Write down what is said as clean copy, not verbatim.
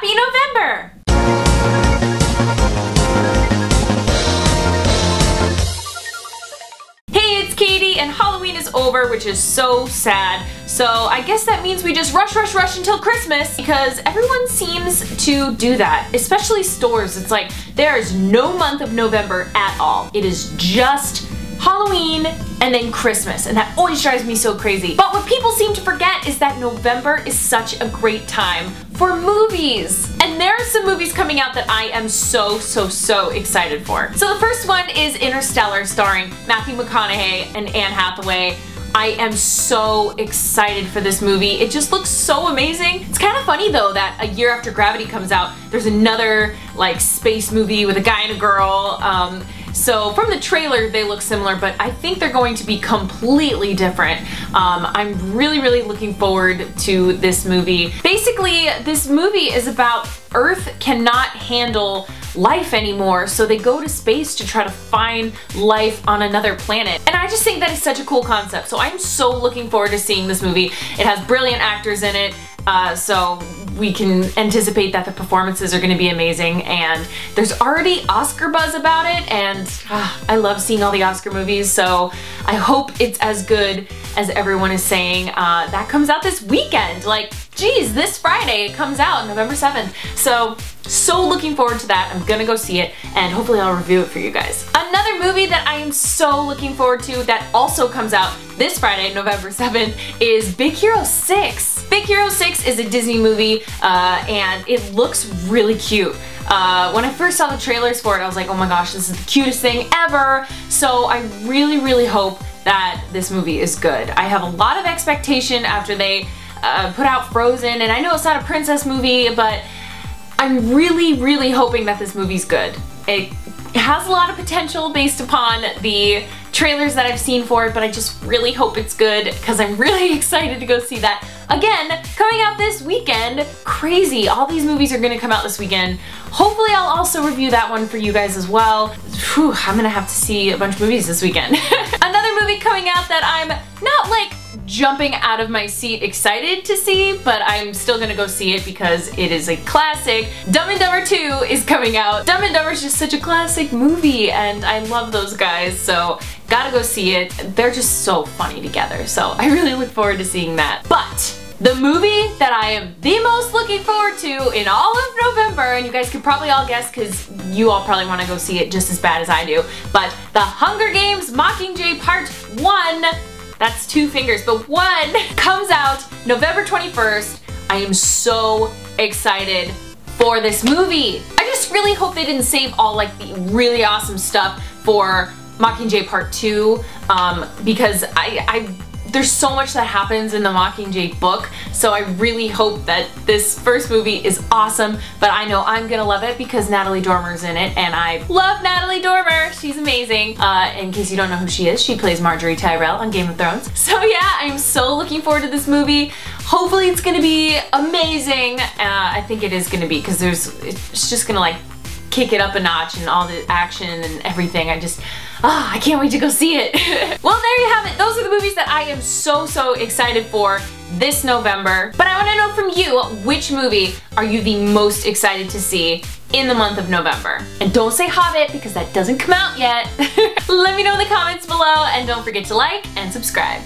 Happy November! Hey, it's Katie, and Halloween is over, which is so sad. So I guess that means we just rush until Christmas, because everyone seems to do that, especially stores. It's like, there is no month of November at all. It is just Halloween and then Christmas, and that always drives me so crazy. But what people seem to forget is that November is such a great time for movies. And there are some movies coming out that I am so excited for. So the first one is Interstellar, starring Matthew McConaughey and Anne Hathaway. I am so excited for this movie. It just looks so amazing. It's kind of funny though that a year after Gravity comes out, there's another like space movie with a guy and a girl. So from the trailer, they look similar, but I think they're going to be completely different. I'm really looking forward to this movie. Basically, this movie is about Earth cannot handle life anymore, so they go to space to try to find life on another planet. And I just think that is such a cool concept, so I'm so looking forward to seeing this movie. It has brilliant actors in it, so we can anticipate that the performances are going to be amazing, and there's already Oscar buzz about it, and I love seeing all the Oscar movies, so I hope it's as good as everyone is saying. That comes out this weekend, like geez, this Friday it comes out, November 7th. So looking forward to that. I'm gonna go see it, and hopefully I'll review it for you guys. Another movie that I am so looking forward to that also comes out this Friday, November 7th, is Big Hero 6. Big Hero 6 is a Disney movie, and it looks really cute. When I first saw the trailers for it, I was like, oh my gosh, this is the cutest thing ever. So I really hope that this movie is good. I have a lot of expectation after they put out Frozen, and I know it's not a princess movie, but I'm really hoping that this movie's good. It has a lot of potential based upon the trailers that I've seen for it, but I just really hope it's good, because I'm really excited to go see that. Again, coming out this weekend. Crazy, all these movies are gonna come out this weekend. Hopefully I'll also review that one for you guys as well. Whew, I'm gonna have to see a bunch of movies this weekend. Another movie coming out that I'm not like jumping out of my seat excited to see, but I'm still gonna go see it because it is a classic. Dumb and Dumber 2 is coming out. Dumb and Dumber is just such a classic movie, and I love those guys, so gotta go see it. They're just so funny together, so I really look forward to seeing that. But the movie that I am the most looking forward to in all of November, and you guys could probably all guess because you all probably want to go see it just as bad as I do, but The Hunger Games Mockingjay Part 1, that's two fingers, but one, comes out November 21st. I am so excited for this movie. I just really hope they didn't save all like the really awesome stuff for Mockingjay Part 2, because there's so much that happens in the Mockingjay book, so I really hope that this first movie is awesome, but I know I'm gonna love it because Natalie Dormer's in it, and I love Natalie Dormer. She's amazing. In case you don't know who she is, she plays Marjorie Tyrell on Game of Thrones. So yeah, I'm so looking forward to this movie. Hopefully it's gonna be amazing. I think it is gonna be, because it's just gonna like kick it up a notch, and all the action and everything. I can't wait to go see it. Well, there you have it. Those are the movies that I am so excited for this November. But I want to know from you, which movie are you the most excited to see in the month of November? And don't say Hobbit, because that doesn't come out yet. Let me know in the comments below, and don't forget to like and subscribe.